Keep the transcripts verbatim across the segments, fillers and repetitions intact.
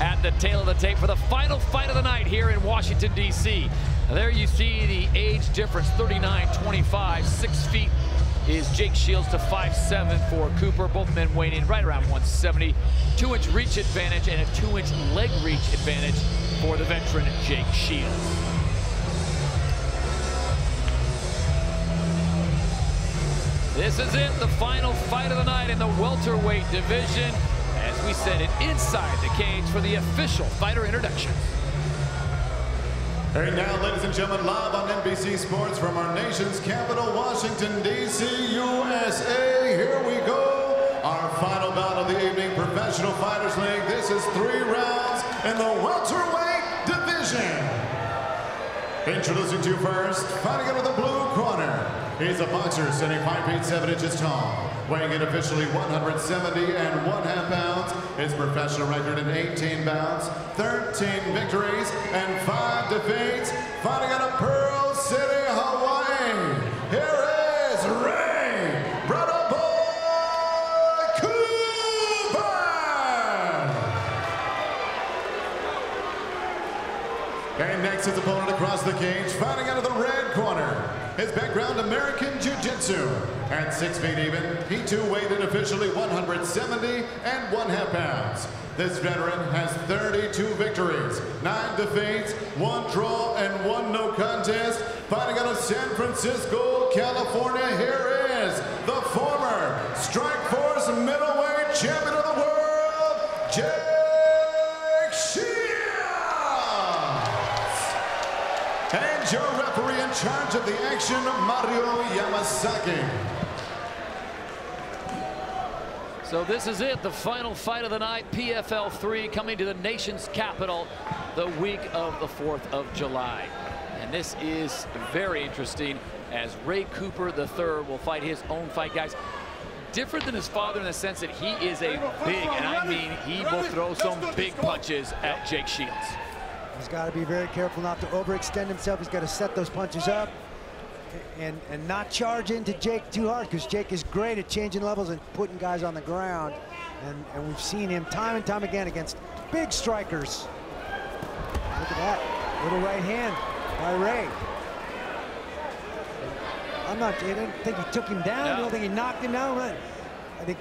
at the tail of the tape for the final fight of the night here in Washington, D C. There you see the age difference, thirty-nine twenty-five, six feet is Jake Shields to five seven for Cooper. Both men weighing in right around one seventy. Two-inch reach advantage and a two-inch leg reach advantage for the veteran Jake Shields. This is it, the final fight of the night in the welterweight division. As we said, it inside the cage for the official fighter introductions. Right now, ladies and gentlemen, live on N B C Sports from our nation's capital, Washington, D C, U S A. Here we go, our final bout of the evening, Professional Fighters League. This is three rounds in the welterweight division. Introducing to you first, fighting out of the blue corner. He's a boxer standing five feet seven inches tall, weighing in officially one hundred seventy and one half pounds. His professional record in eighteen bouts, thirteen victories, and five defeats, fighting out of Pearl City, Hawaii. Here is Ray Cooper. And next his opponent across the cage, fighting out of the red corner. His background, American Jiu-Jitsu. At six feet even, he too weighed in officially one hundred seventy and one half pounds. This veteran has thirty-two victories, nine defeats, one draw, and one no contest. Fighting out of San Francisco, California, here is the former Strikeforce middleweight champion of the world, Jake Shields! And your referee in charge of the action, Mario Yamasaki. So this is it, the final fight of the night, P F L three coming to the nation's capital the week of the fourth of July. And this is very interesting as Ray Cooper the third will fight his own fight, guys. Different than his father in the sense that he is a big, and I mean he will throw some big punches at Jake Shields. He's got to be very careful not to overextend himself. He's got to set those punches up and, and not charge into Jake too hard, because Jake is great at changing levels and putting guys on the ground. And, and we've seen him time and time again against big strikers. Look at that little right hand by Ray. I'm not, I don't think he took him down. No. I don't think he knocked him down. I think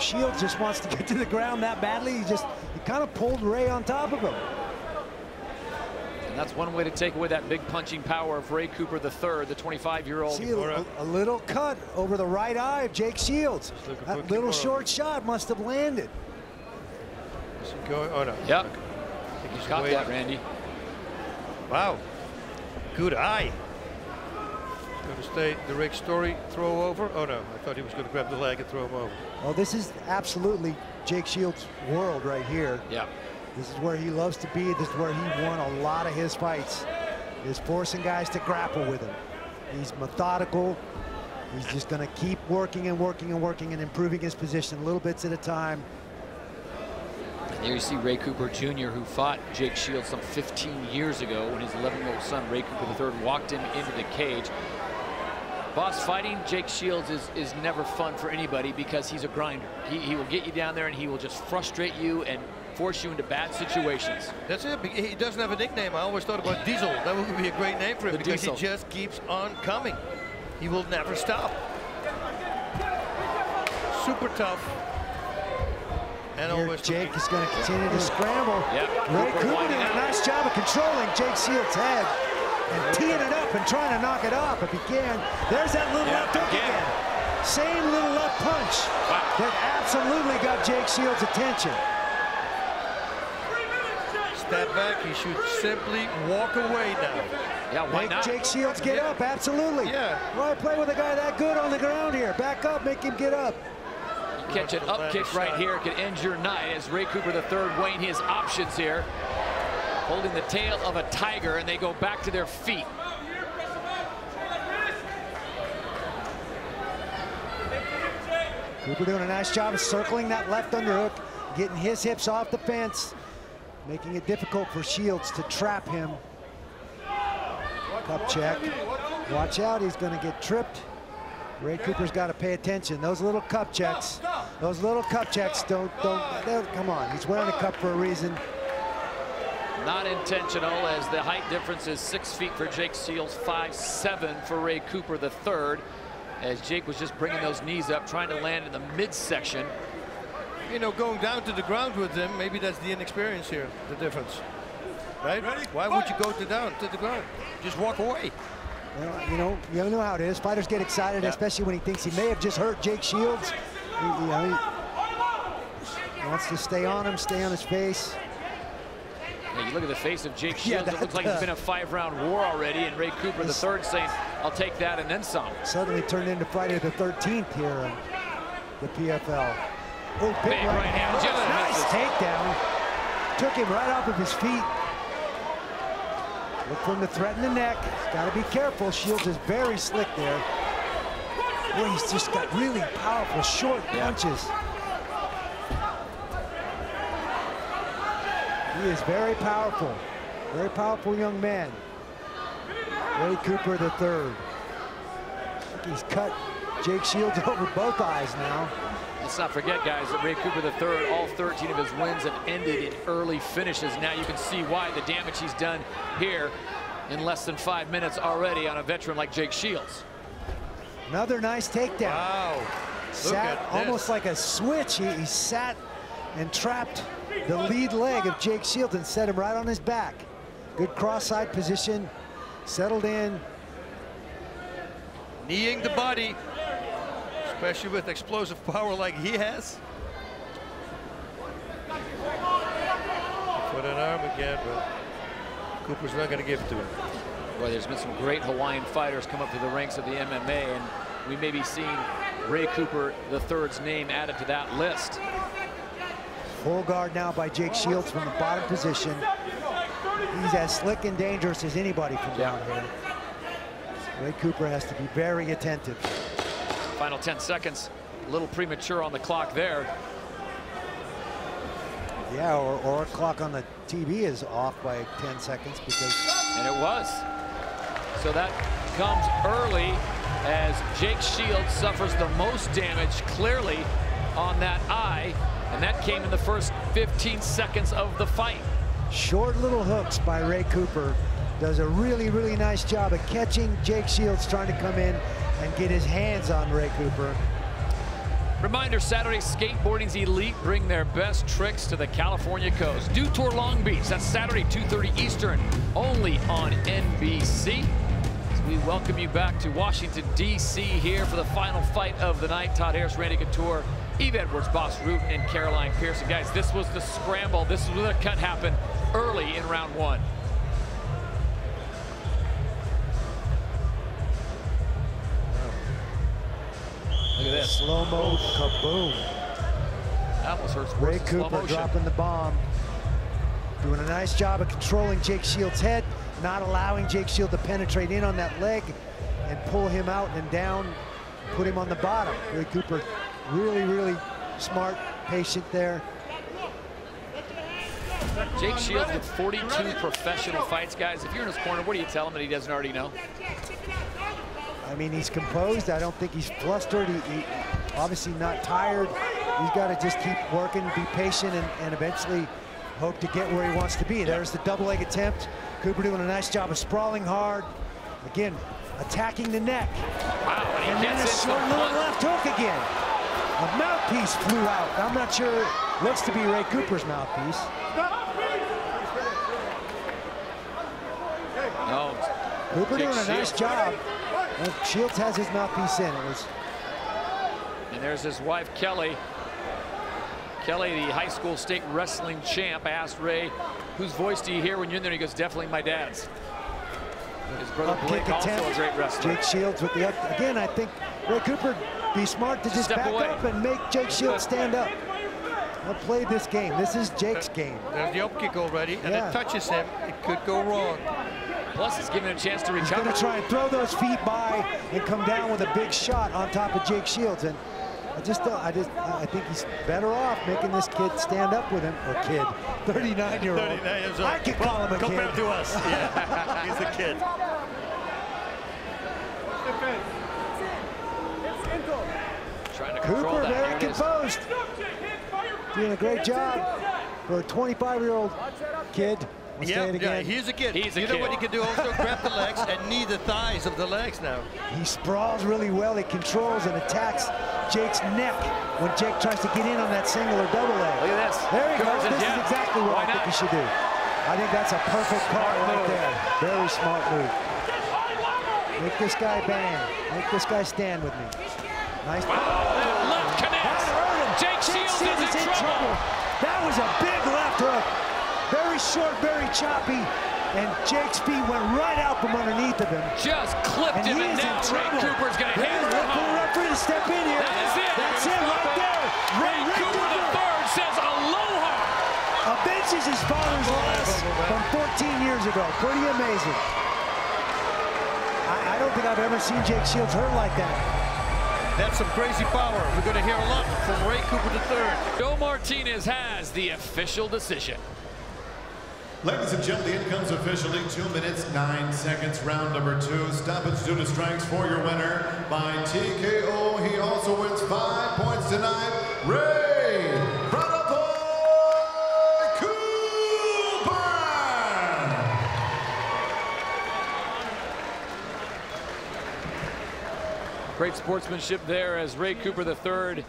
Shields just wants to get to the ground that badly. He just, he kind of pulled Ray on top of him. That's one way to take away that big punching power of Ray Cooper the third, the twenty-five-year-old. See, a, a little cut over the right eye of Jake Shields. That little short shot must have landed. Go, oh no. Yep. I think he's Caught waiting. that, Randy. Wow. Good eye. Going to stay the Rick Story throw over. Oh no, I thought he was going to grab the leg and throw him over. Well, this is absolutely Jake Shields' world right here. Yeah. This is where he loves to be. This is where he won a lot of his fights, is forcing guys to grapple with him. He's methodical. He's just going to keep working and working and working and improving his position little bits at a time. And there you see Ray Cooper Junior, who fought Jake Shields some fifteen years ago when his eleven-year-old son, Ray Cooper the third, walked him into the cage. Boss, fighting Jake Shields is, is never fun for anybody because he's a grinder. He, he will get you down there and he will just frustrate you and force you into bad situations. That's it. He doesn't have a nickname. I always thought about Diesel. That would be a great name for him, the because Diesel. He just keeps on coming. He will never stop. Super tough. And Here, always Jake is going to continue yeah. to scramble. Yep. Ray Cooper did a nice job of controlling Jake Shields' head and teeing it up and trying to knock it off if he can. There's that little yep. left hook again. again. Same little left punch wow. that absolutely got Jake Shields' attention. That back, he should simply walk away now. Yeah, why make not? Jake Shields get yeah. up, absolutely. Yeah. Why play with a guy that good on the ground here? Back up, make him get up. You catch an up kick right here, it could end your night as Ray Cooper the third weighing his options here. Holding the tail of a tiger, and they go back to their feet. Cooper doing a nice job of circling that left underhook, getting his hips off the fence, making it difficult for Shields to trap him. Cup check. Watch out, he's gonna get tripped. Ray Cooper's gotta pay attention. Those little cup checks Those little cup checks don't, don't, come on. He's wearing a cup for a reason. Not intentional, as the height difference is six feet for Jake Shields, five seven for Ray Cooper the third. As Jake was just bringing those knees up, trying to land in the midsection. You know, going down to the ground with them, maybe that's the inexperience here, the difference. Right? Ready? Why would you go to down to the ground? Just walk away. Well, you know, you know how it is. Fighters get excited, yeah. Especially when he thinks he may have just hurt Jake Shields. He, you know, he wants to stay on him, stay on his face. You look at the face of Jake Shields, yeah, that, it looks like uh, it's been a five-round war already, and Ray Cooper the third saying, I'll take that and then some. Suddenly turned into Friday the thirteenth here in the P F L. Oh, big right, right hand. Oh, nice takedown. Took him right off of his feet. Look for him to threaten the neck. He's got to be careful. Shields is very slick there. Boy, he's just got really powerful, short punches. Yeah. He is very powerful, very powerful young man. Ray Cooper the third. He's cut Jake Shields over both eyes now. Let's not forget, guys, that Ray Cooper the third, all thirteen of his wins have ended in early finishes. Now you can see why the damage he's done here in less than five minutes already on a veteran like Jake Shields. Another nice takedown. Wow. Sat almost like a switch. He, he sat and trapped the lead leg of Jake Shields and set him right on his back. Good cross-side position, settled in. Kneeing the body, especially with explosive power like he has. Put an arm again, but Cooper's not going to give it to him. Well, there's been some great Hawaiian fighters come up to the ranks of the M M A, and we may be seeing Ray Cooper the third's name added to that list. Full guard now by Jake Shields from the bottom position. He's as slick and dangerous as anybody from down here. Ray Cooper has to be very attentive. Final ten seconds. A little premature on the clock there. Yeah, or, or a clock on the T V is off by ten seconds because... And it was. So that comes early as Jake Shields suffers the most damage clearly on that eye. And that came in the first fifteen seconds of the fight. Short little hooks by Ray Cooper. Does a really, really nice job of catching Jake Shields trying to come in and get his hands on Ray Cooper. Reminder, Saturday, Skateboarding's Elite bring their best tricks to the California coast. Due Tour Long Beach, that's Saturday, two thirty Eastern, only on N B C. We welcome you back to Washington, D C here for the final fight of the night. Todd Harris, Randy Couture, Eve Edwards, Bas Rutten, and Caroline Pearson. Guys, this was the scramble. This is where the cut happened early in round one. Look at this. Slow-mo, kaboom. That almost hurts. Ray Cooper dropping the bomb. Doing a nice job of controlling Jake Shields' head, not allowing Jake Shields to penetrate in on that leg and pull him out and down, put him on the bottom. Ray Cooper really, really smart, patient there. Jake Shields with forty-two professional fights, guys. If you're in his corner, what do you tell him that he doesn't already know? I mean, he's composed. I don't think he's flustered. He, he obviously not tired. He's got to just keep working, be patient, and, and eventually hope to get where he wants to be. There's the double leg attempt. Cooper doing a nice job of sprawling hard. Again, attacking the neck. Wow, and, he and gets then a short little one. Left hook again. A mouthpiece flew out. I'm not sure it looks to be Ray Cooper's mouthpiece. No. Cooper doing a nice job. And Shields has his mouthpiece in. It was... And there's his wife, Kelly. Kelly, the high school state wrestling champ. I asked Ray, whose voice do you hear when you're in there? He goes, definitely my dad's. His brother up Blake also attempt. A great wrestler. Jake Shields with the up. Again, I think Ray Cooper be smart to just Step back away. Up and make Jake Shields stand up. I'll play this game. This is Jake's game. There's the up kick already, and yeah. It touches him. It could go wrong. Plus, it's giving him a chance to recover. He's going to try and throw those feet by and come down with a big shot on top of Jake Shields. And I just, I just, I think he's better off making this kid stand up with him. Or kid, thirty-nine-year-old. thirty-nine years old. I could call him a kid. Compared to us, yeah, he's a kid. Trying to Cooper, control that. American Post. Doing a great job for a twenty-five-year-old kid. We'll yep, again. Yeah, he's a kid. He's a you kid. know what he can do? Also grab the legs and knee the thighs of the legs now. He sprawls really well. He controls and attacks Jake's neck when Jake tries to get in on that single or double leg. Look at this. There he goes. goes. This down. is exactly what Why I not? think he should do. I think that's a perfect call right there. Very smart move. Make this guy bang. Make this guy stand with me. Nice. Wow, that left connects. Jake, Jake Shields is in, in trouble. trouble. That was a big left hook. Very short, very choppy, and Jake's feet went right out from underneath of him. Just clipped and him, and now Ray Cooper's going to hand him home. Referee to step in here. That is it. That's it right there. Ray, Ray Cooper the third says aloha. A bench is his father's loss from fourteen years ago. Pretty amazing. I, I don't think I've ever seen Jake Shields hurt like that. That's some crazy power. We're going to hear a lot from Ray Cooper the third. Joe Martinez has the official decision. Ladies and gentlemen, the end comes officially two minutes, nine seconds, round number two. Stoppage due to strikes for your winner by T K O. He also wins five points tonight. Ray Cooper! Great sportsmanship there as Ray Cooper the third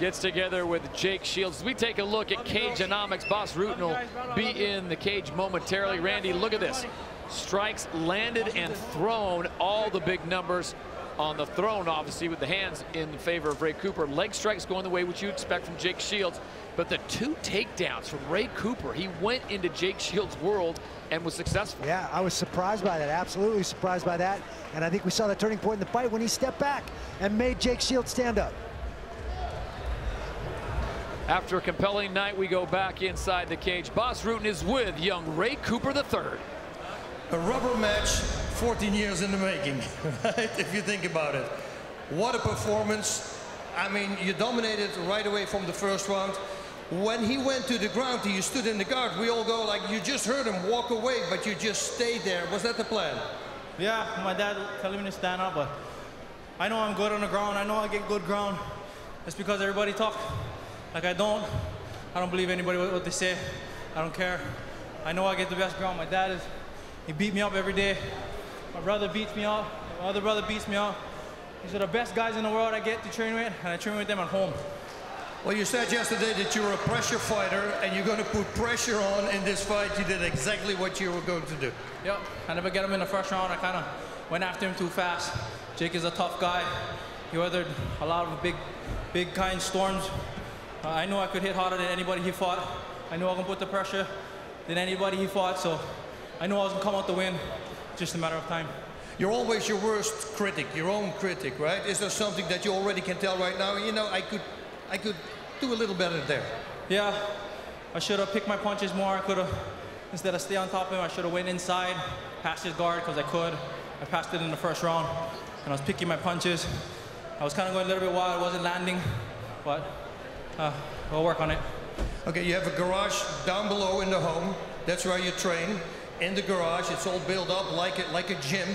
gets together with Jake Shields. We take a look at Cage Genomics. Bas Rutten will be in the cage momentarily. Randy, look at this. Strikes landed and thrown, all the big numbers on the thrown, obviously, with the hands in favor of Ray Cooper. Leg strikes going the way which you expect from Jake Shields. But the two takedowns from Ray Cooper, he went into Jake Shields' world and was successful. Yeah, I was surprised by that, absolutely surprised by that. And I think we saw the turning point in the fight when he stepped back and made Jake Shields stand up. After a compelling night, we go back inside the cage. Bas Rutten is with young Ray Cooper the third. A rubber match, fourteen years in the making, right? If you think about it. What a performance. I mean, you dominated right away from the first round. When he went to the ground, you stood in the guard. We all go like, you just heard him walk away, but you just stayed there. Was that the plan? Yeah, my dad telling me to stand up, but I know I'm good on the ground. I know I get good ground. It's because everybody talked. Like I don't, I don't believe anybody what they say. I don't care. I know I get the best ground. My dad is, he beat me up every day. My brother beats me up. My other brother beats me up. These are the best guys in the world I get to train with, and I train with them at home. Well, you said yesterday that you were a pressure fighter, and you're going to put pressure on in this fight. You did exactly what you were going to do. Yep. I never get him in the first round. I kind of went after him too fast. Jake is a tough guy. He weathered a lot of big, big kind storms. Uh, I knew I could hit harder than anybody he fought. I knew I could put the pressure than anybody he fought, so I knew I was going to come out to win. Just a matter of time. You're always your worst critic, your own critic, right? Is there something that you already can tell right now? You know, I could, I could do a little better there. Yeah, I should have picked my punches more. I could have, instead of stay on top of him, I should have went inside, passed his guard because I could. I passed it in the first round, and I was picking my punches. I was kind of going a little bit wild. I wasn't landing, but. Uh, we'll work on it. Okay, you have a garage down below in the home. That's where you train. In the garage, it's all built up like it, like a gym.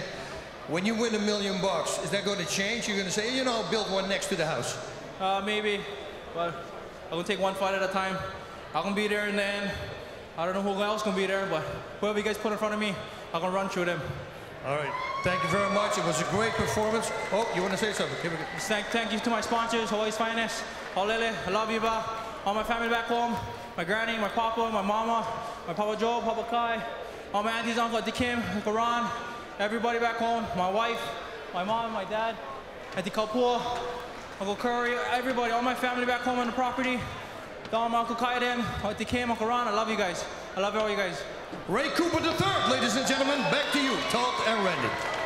When you win a million bucks, is that going to change? You're going to say, you know, I'll build one next to the house. Uh, maybe, but I'm going to take one fight at a time. I'm going to be there in the end. I don't know who else going to be there, but whoever you guys put in front of me, I'm going to run through them. All right, thank you very much. It was a great performance. Oh, you want to say something? Here we go. Thank, thank you to my sponsors, Hawaii's Finest. Olele, I love you, ba. All my family back home, my granny, my papa, my mama, my papa Joe, papa Kai, all my aunties, uncle Auntie Kim, uncle Ron, everybody back home, my wife, my mom, my dad, Auntie Kapoor, uncle Curry, everybody, all my family back home on the property, down my uncle Kai then, Auntie Kim, uncle Ron, I love you guys. I love all you guys. Ray Cooper the third, ladies and gentlemen, back to you, Todd and Randy.